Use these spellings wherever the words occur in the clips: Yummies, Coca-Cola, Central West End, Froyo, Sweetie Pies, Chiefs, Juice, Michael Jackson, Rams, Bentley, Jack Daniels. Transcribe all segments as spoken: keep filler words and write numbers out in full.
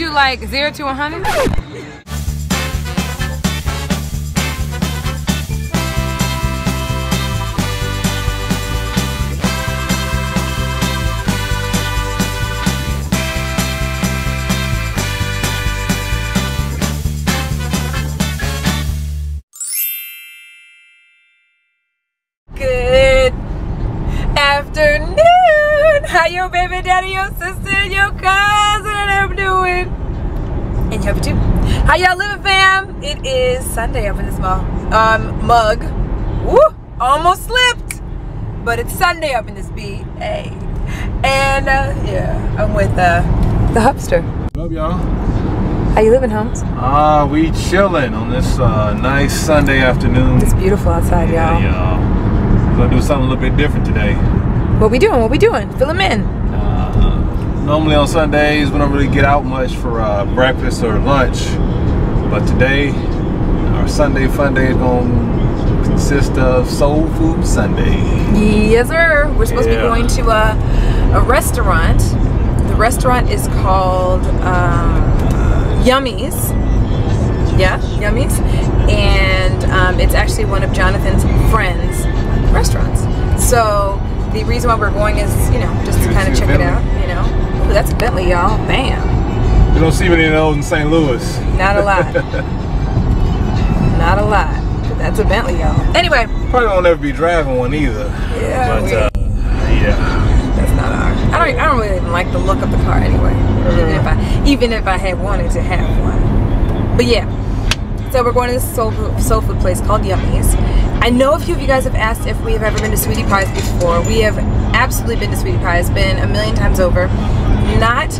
do like zero to one hundred? Good afternoon. How your baby daddy, your sister, your cousin, and I'm doing? And you too. How y'all living, fam? It is Sunday up in this mug. Um, mug. Woo! Almost slipped, but it's Sunday up in this B. Hey. And uh, yeah, I'm with uh, the hubster. What up, y'all? How you living, Holmes? Ah, uh, we chilling on this uh, nice Sunday afternoon. It's beautiful outside, y'all. Yeah, y'all. Gonna do something a little bit different today. What we doing? What we doing? Fill them in. Uh, normally on Sundays we don't really get out much for uh, breakfast or lunch, but today our Sunday fun day is gonna consist of Soul Food Sunday. Yes, sir. We're supposed yeah. to be going to a, a restaurant. The restaurant is called um, Yummies. Yeah, Yummies, and um, it's actually one of Jonathan's friends' restaurants. So. The reason why we're going is, you know, just to kind of check Bentley. it out, you know. Ooh, that's Bentley, y'all. Bam. You don't see many of those in Saint Louis. Not a lot. Not a lot. But that's a Bentley, y'all. Anyway. Probably won't ever be driving one either. Yeah. But, uh, yeah. That's not ours. I don't, I don't really even like the look of the car anyway. Uh, even, if I, even if I had wanted to have one. But, yeah. So we're going to this soul food, soul food place called Yummies. I know a few of you guys have asked if we have ever been to Sweetie Pies before. We have absolutely been to Sweetie Pies, been a million times over. Not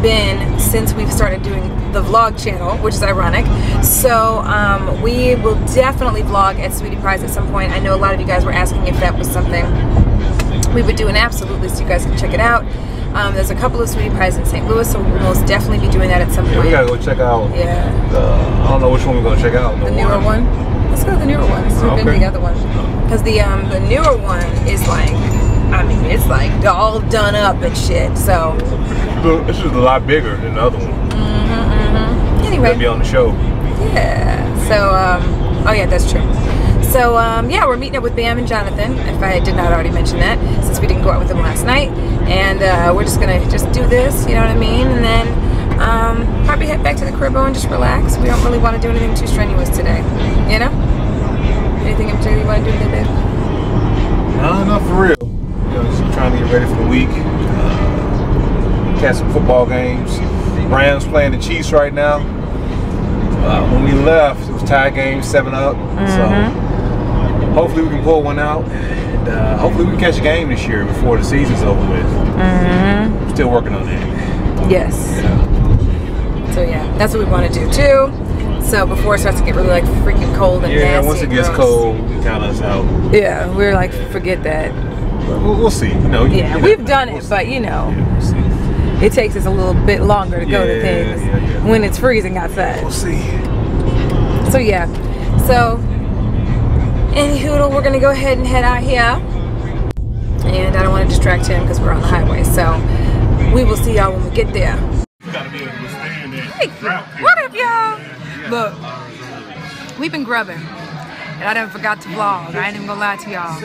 been since we've started doing the vlog channel, which is ironic. So um, we will definitely vlog at Sweetie Pies at some point. I know a lot of you guys were asking if that was something we would do, and absolutely, so you guys can check it out. Um, there's a couple of Sweetie Pies in Saint Louis, so we'll most definitely be doing that at some yeah, point. We gotta go check out. Yeah. Uh, I don't know which one we're gonna check out. No the newer one. one. Let's go to the newer one. So we've been to the other one. Because the um, the newer one is like, I mean, it's like all done up and shit. So. This is a lot bigger than the other one. Mm-hmm, mm-hmm. Anyway. That'd be on the show. Yeah. So. Um, oh yeah, that's true. So um, yeah, we're meeting up with Bam and Jonathan, if I did not already mention that, since we didn't go out with them last night. And uh, we're just gonna just do this, you know what I mean? And then um, probably head back to the crib and just relax. We don't really want to do anything too strenuous today, you know? Anything in particular you want to do today, babe? No, not for real. You know, just trying to get ready for the week. Uh, catch some football games. Rams playing the Chiefs right now. Uh, when we left, it was tie game, seven up. Mm-hmm. So. Hopefully we can pull one out, and uh, hopefully we can catch a game this year before the season's over with. Mm-hmm. We're still working on that. Yes. Yeah. So yeah, that's what we want to do too. So before it starts to get really like freaking cold and yeah, nasty once it gets gross. cold, we kind of out. Yeah, we're like forget that. We'll, we'll see. You know. You, yeah, you know, we've done we'll it, see. but you know, yeah, we'll see. It takes us a little bit longer to yeah, go to things yeah, yeah. when it's freezing outside. We'll see. So yeah, so. Anyhoodle, we're gonna go ahead and head out here, and I don't want to distract him because we're on the highway. So we will see y'all when we get there. Hey, what up, y'all? Look, we've been grubbing, and I done forgot to vlog. I ain't even gonna lie to y'all.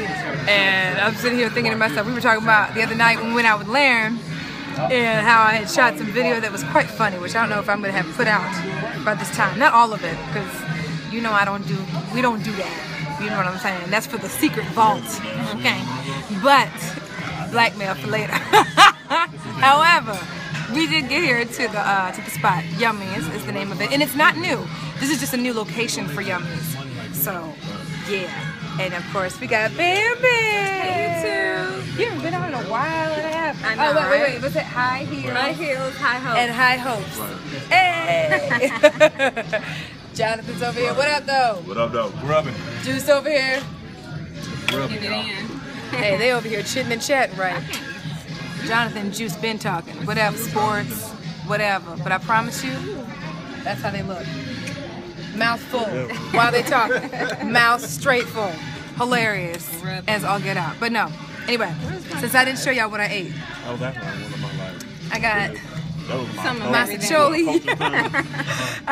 And I'm sitting here thinking to myself, we were talking about the other night when we went out with Laren, and how I had shot some video that was quite funny, which I don't know if I'm gonna have put out by this time. Not all of it, because you know I don't do, we don't do that. You know what I'm saying? That's for the secret vault, okay? But, blackmail for later. However, we did get here to the uh, to the spot. Yummies is the name of it. And it's not new. This is just a new location for Yummies. So, yeah. And, of course, we got Bam Bam. Hey, you two. You haven't been out in a while and a half. I know, oh, wait, wait, wait. Was it high heels? High heels, high hopes. And high hopes. Hey! Jonathan's over here. What up, though? What up, though? Grubbing. Juice over here. Grubbing, y'all. Hey, they over here chitting and chatting, right? Jonathan, Juice been talking. Whatever, sports, whatever. But I promise you, that's how they look. Mouth full while they talking. Mouth straight full. Hilarious as all get out. But no. Anyway, since I didn't show y'all what I ate, I got some of my sacholi. I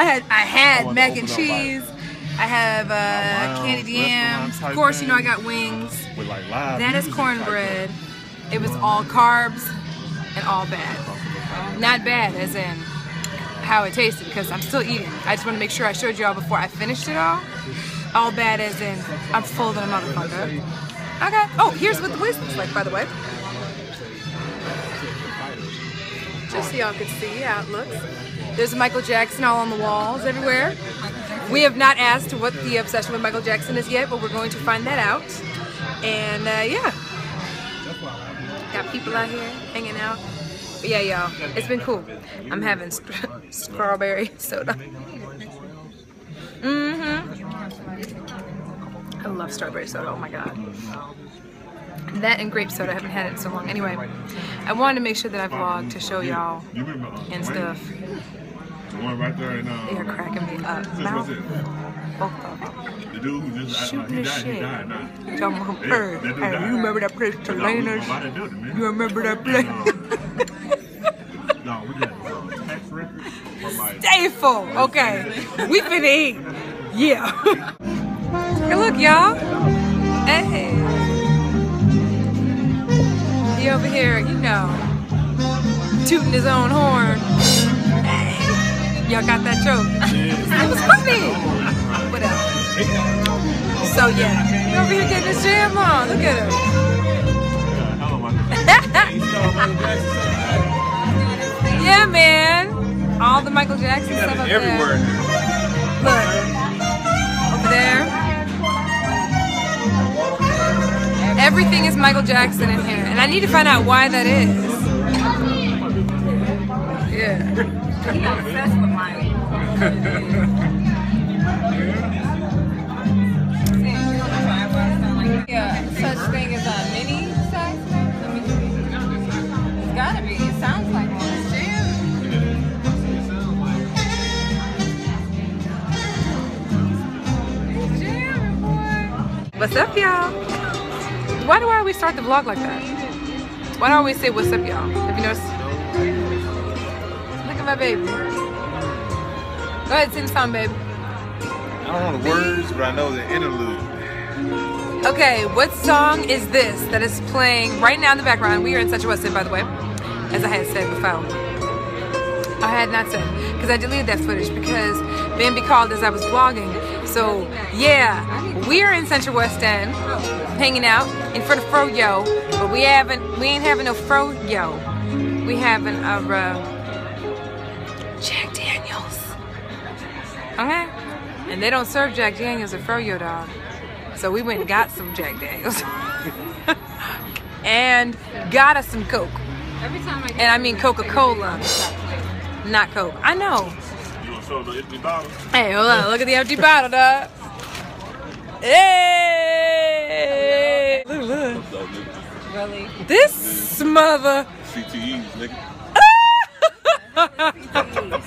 had I had I mac and cheese. I have uh, rounds, candied yams. Of course, you know I got wings. With like live that is cornbread. It was all carbs and all bad. Not bad as in how it tasted, because I'm still eating. I just want to make sure I showed you all before I finished it all. All bad as in I'm full than a motherfucker. Okay. Oh, here's what the wisdom's like, by the way. Just so y'all can see how it looks. There's Michael Jackson all on the walls everywhere. We have not asked what the obsession with Michael Jackson is yet, but we're going to find that out. And uh, yeah, got people out here hanging out. But yeah, y'all, it's been cool. I'm having strawberry soda. Mm-hmm. I love strawberry soda. Oh my god. That and grape soda. I haven't had it in so long. Anyway, I wanted to make sure that I vlogged to show y'all and stuff. Right there and, um, they are cracking me up. Mouth, both of them. The dude who just shooting the shit. Talking about her. Hey, you remember that place, Talaners? You remember that place? No, we got tax record. Stay full. Okay, we finna eat. Yeah. Hey, look, y'all. Hey, he over here, you know, tooting his own horn. Y'all got that joke. That was funny. What else? So yeah, he over here getting his jam on. Look at him. Yeah, man. All the Michael Jackson stuff up there. Look, over there. Everything is Michael Jackson in here, and I need to find out why that is. Yeah. He's obsessed with Miley. Yeah, such thing as a mini sax. It's gotta be. It sounds like one. It's jamming. It's jamming, boy. What's up, y'all? Why do I always start the vlog like that? Why do I always say what's up, y'all? Have you noticed? My baby. Go ahead, sing the song, baby. I don't know the words, but I know the interlude. Okay, what song is this that is playing right now in the background? We are in Central West End, by the way, as I had said before. I had not said, because I deleted that footage because Bambi called as I was vlogging. So, yeah, we are in Central West End, hanging out in front of Froyo, but we haven't, we ain't having no Froyo. We having a, uh, Jack Daniels. Okay? And they don't serve Jack Daniels at Froyo, dog. So we went and got some Jack Daniels. And got us some Coke. Every time I get and I mean Coca-Cola. Not Coke. I know. You want to show the empty bottle? Hey, hold on. Look at the empty bottle, dog. Hey! Look, look. Really? This mother. C T Es, nigga.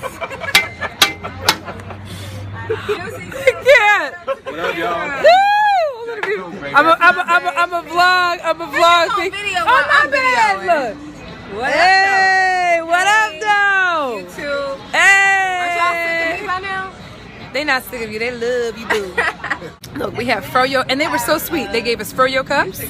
I can't. What up, y'all? I'm a, I'm a, I'm a, I'm a vlog, I'm a vlog. Oh, my bad. Look. What hey, up, what up, though? YouTube. Hey. Are y'all sick of me by now? They not sick of you. They love you, boo. Look, we have Froyo, and they were so sweet. They gave us Froyo cups,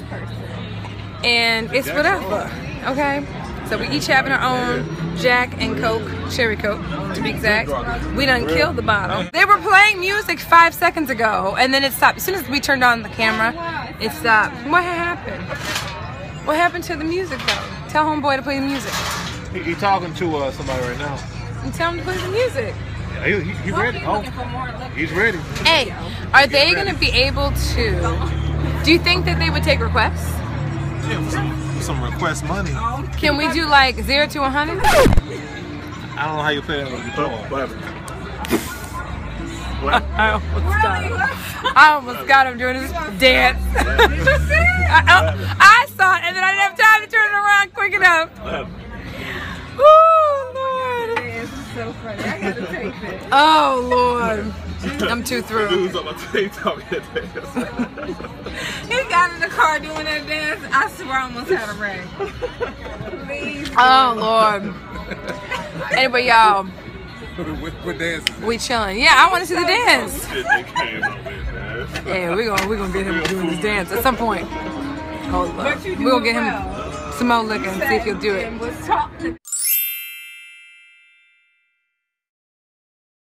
and it's whatever. Okay. So we each having our own Jack and Coke, Cherry Coke to be exact. We done killed the bottle. They were playing music five seconds ago and then it stopped. As soon as we turned on the camera, it stopped. What happened? What happened to the music though? Tell homeboy to play the music. He, he talking to uh, somebody right now. And tell him to play the music. Yeah, he, he, he ready. Oh, he's ready. Hey, are they going to be able to, do you think that they would take requests? Yeah, some request money. Can we do like zero to a hundred? I don't know how you play that with your phone. What? I almost got him. I almost got him doing his dance. I, I saw it and then I didn't have time to turn it around quick enough. Oh Lord. It's so funny. I gotta take this. Oh Lord. I'm too thrilled. He got in the car doing that dance. I swear I almost had a wreck. Please. Oh, Lord. Anyway, y'all. What, what dance is that? We chilling. Yeah, I want to see the dance. Yeah, we're gonna, we're gonna get him doing this dance at some point. Hold up. We're gonna get him some more liquor and see if he'll do it.